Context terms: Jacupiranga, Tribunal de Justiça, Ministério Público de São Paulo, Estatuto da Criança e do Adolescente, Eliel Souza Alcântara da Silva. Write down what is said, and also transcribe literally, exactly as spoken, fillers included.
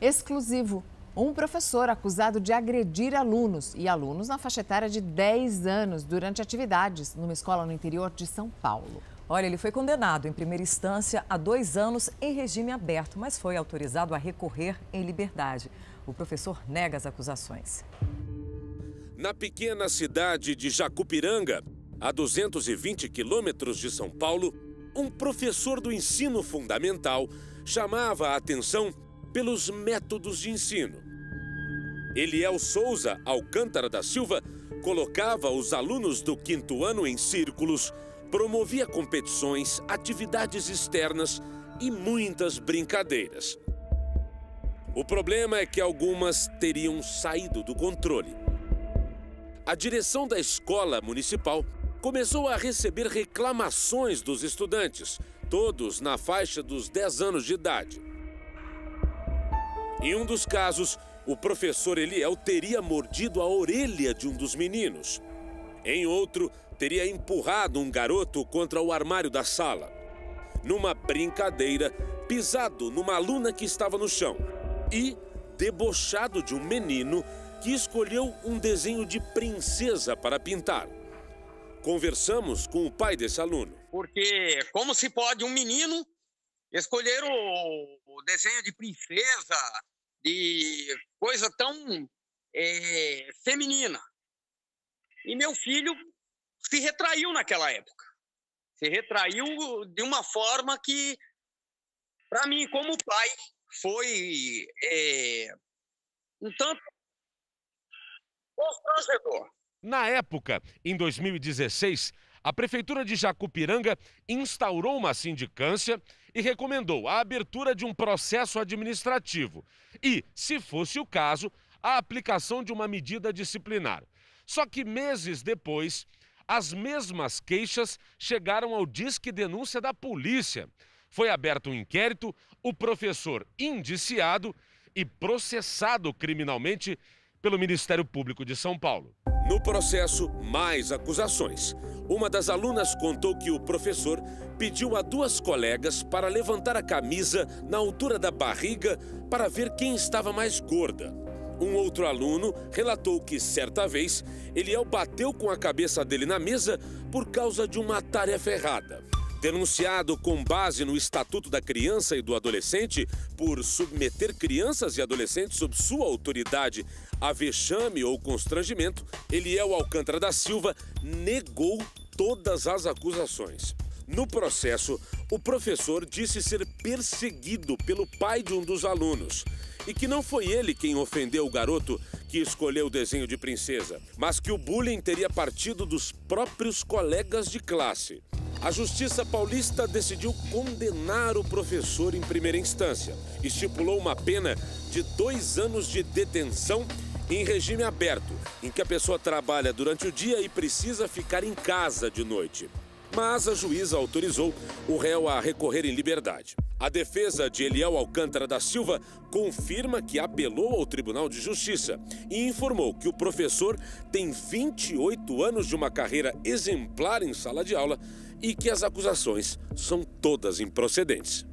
exclusivo. Um professor acusado de agredir alunos e alunos na faixa etária de dez anos durante atividades numa escola no interior de São Paulo. Olha, ele foi condenado em primeira instância a dois anos em regime aberto, mas foi autorizado a recorrer em liberdade. O professor nega as acusações. Na pequena cidade de Jacupiranga, a duzentos e vinte quilômetros de São Paulo, um professor do ensino fundamental chamava a atenção pelos métodos de ensino. Eliel Souza Alcântara da Silva colocava os alunos do quinto ano em círculos, promovia competições, atividades externas e muitas brincadeiras. O problema é que algumas teriam saído do controle. A direção da escola municipal começou a receber reclamações dos estudantes, todos na faixa dos dez anos de idade. Em um dos casos, o professor Eliel teria mordido a orelha de um dos meninos. Em outro, teria empurrado um garoto contra o armário da sala. Numa brincadeira, pisado numa aluna que estava no chão e debochado de um menino que escolheu um desenho de princesa para pintar. Conversamos com o pai desse aluno. Porque como se pode um menino escolher o desenho de princesa, de coisa tão é, feminina? E meu filho se retraiu naquela época. Se retraiu de uma forma que, para mim, como pai, foi é, um tanto constrangedor. Na época, em dois mil e dezesseis, a Prefeitura de Jacupiranga instaurou uma sindicância e recomendou a abertura de um processo administrativo e, se fosse o caso, a aplicação de uma medida disciplinar. Só que meses depois, as mesmas queixas chegaram ao Disque Denúncia da Polícia. Foi aberto um inquérito, o professor indiciado e processado criminalmente pelo Ministério Público de São Paulo. No processo, mais acusações. Uma das alunas contou que o professor pediu a duas colegas para levantar a camisa na altura da barriga para ver quem estava mais gorda. Um outro aluno relatou que, certa vez, Eliel bateu com a cabeça dele na mesa por causa de uma tarefa errada. Denunciado com base no Estatuto da Criança e do Adolescente por submeter crianças e adolescentes sob sua autoridade a vexame ou constrangimento, Eliel Alcântara da Silva negou todas as acusações. No processo, o professor disse ser perseguido pelo pai de um dos alunos e que não foi ele quem ofendeu o garoto que escolheu o desenho de princesa, mas que o bullying teria partido dos próprios colegas de classe. A Justiça Paulista decidiu condenar o professor em primeira instância. Estipulou uma pena de dois anos de detenção em regime aberto, em que a pessoa trabalha durante o dia e precisa ficar em casa de noite. Mas a juíza autorizou o réu a recorrer em liberdade. A defesa de Eliel Alcântara da Silva confirma que apelou ao Tribunal de Justiça e informou que o professor tem vinte e oito anos de uma carreira exemplar em sala de aula e que as acusações são todas improcedentes.